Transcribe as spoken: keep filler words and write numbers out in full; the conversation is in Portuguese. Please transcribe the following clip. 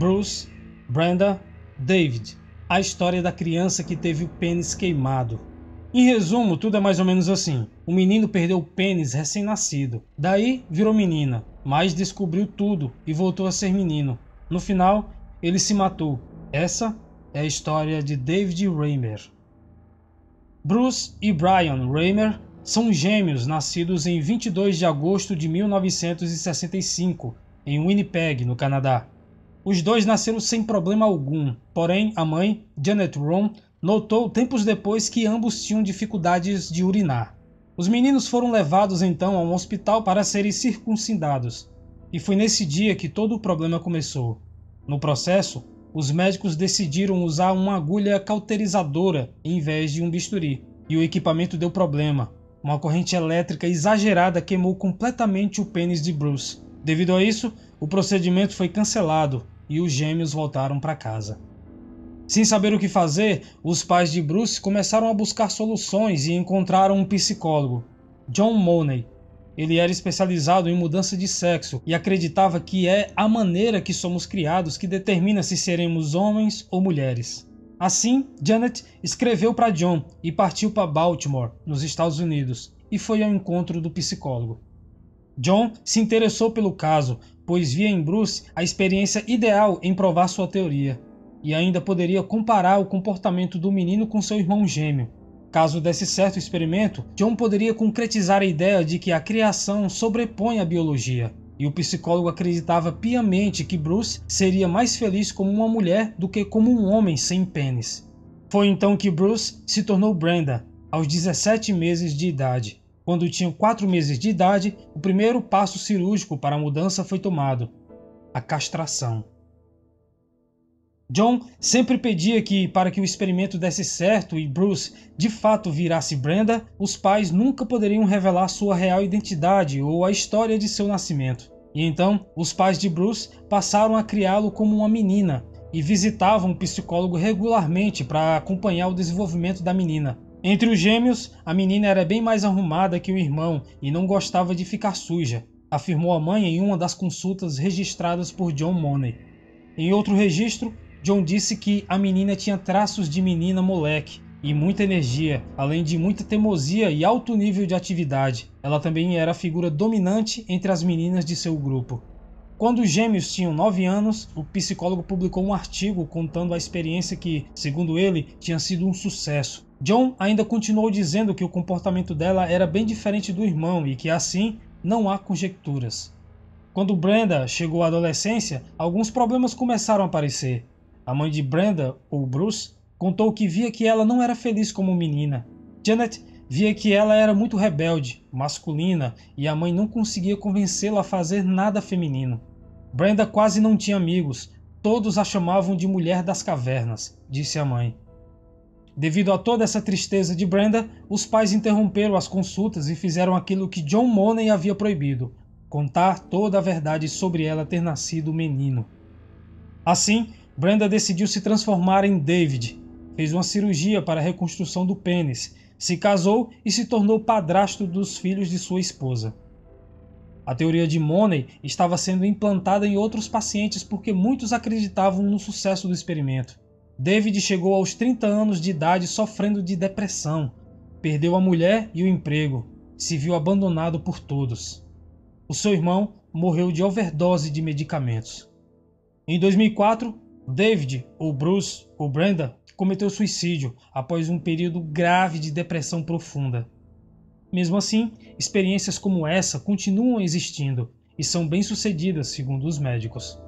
Bruce, Brenda, David, a história da criança que teve o pênis queimado. Em resumo, tudo é mais ou menos assim. O menino perdeu o pênis recém-nascido, daí virou menina, mas descobriu tudo e voltou a ser menino. No final, ele se matou. Essa é a história de David Reimer. Bruce e Brian Reimer são gêmeos nascidos em vinte e dois de agosto de mil novecentos e sessenta e cinco, em Winnipeg, no Canadá. Os dois nasceram sem problema algum, porém a mãe, Janet Ron, notou tempos depois que ambos tinham dificuldades de urinar. Os meninos foram levados então a um hospital para serem circuncidados, e foi nesse dia que todo o problema começou. No processo, os médicos decidiram usar uma agulha cauterizadora em vez de um bisturi, e o equipamento deu problema. Uma corrente elétrica exagerada queimou completamente o pênis de Bruce. Devido a isso, o procedimento foi cancelado e os gêmeos voltaram para casa. Sem saber o que fazer, os pais de Bruce começaram a buscar soluções e encontraram um psicólogo, John Money. Ele era especializado em mudança de sexo e acreditava que é a maneira que somos criados que determina se seremos homens ou mulheres. Assim, Janet escreveu para John e partiu para Baltimore, nos Estados Unidos, e foi ao encontro do psicólogo. John se interessou pelo caso, pois via em Bruce a experiência ideal em provar sua teoria, e ainda poderia comparar o comportamento do menino com seu irmão gêmeo. Caso desse certo o experimento, John poderia concretizar a ideia de que a criação sobrepõe a biologia, e o psicólogo acreditava piamente que Bruce seria mais feliz como uma mulher do que como um homem sem pênis. Foi então que Bruce se tornou Brenda, aos dezessete meses de idade. Quando tinha quatro meses de idade, o primeiro passo cirúrgico para a mudança foi tomado, a castração. John sempre pedia que, para que o experimento desse certo e Bruce de fato virasse Brenda, os pais nunca poderiam revelar sua real identidade ou a história de seu nascimento. E então, os pais de Bruce passaram a criá-lo como uma menina e visitavam o psicólogo regularmente para acompanhar o desenvolvimento da menina. Entre os gêmeos, a menina era bem mais arrumada que o irmão e não gostava de ficar suja, afirmou a mãe em uma das consultas registradas por John Money. Em outro registro, John disse que a menina tinha traços de menina moleque e muita energia, além de muita teimosia e alto nível de atividade. Ela também era a figura dominante entre as meninas de seu grupo. Quando os gêmeos tinham nove anos, o psicólogo publicou um artigo contando a experiência que, segundo ele, tinha sido um sucesso. John ainda continuou dizendo que o comportamento dela era bem diferente do irmão e que, assim, não há conjecturas. Quando Brenda chegou à adolescência, alguns problemas começaram a aparecer. A mãe de Brenda, ou Bruce, contou que via que ela não era feliz como menina. Janet via que ela era muito rebelde, masculina, e a mãe não conseguia convencê-la a fazer nada feminino. Brenda quase não tinha amigos, todos a chamavam de mulher das cavernas, disse a mãe. Devido a toda essa tristeza de Brenda, os pais interromperam as consultas e fizeram aquilo que John Money havia proibido, contar toda a verdade sobre ela ter nascido menino. Assim, Brenda decidiu se transformar em David, fez uma cirurgia para a reconstrução do pênis, se casou e se tornou padrasto dos filhos de sua esposa. A teoria de Money estava sendo implantada em outros pacientes porque muitos acreditavam no sucesso do experimento. David chegou aos trinta anos de idade sofrendo de depressão, perdeu a mulher e o emprego, se viu abandonado por todos. O seu irmão morreu de overdose de medicamentos. Em dois mil e quatro, David, ou Bruce, ou Brenda, cometeu suicídio após um período grave de depressão profunda. Mesmo assim, experiências como essa continuam existindo e são bem-sucedidas, segundo os médicos.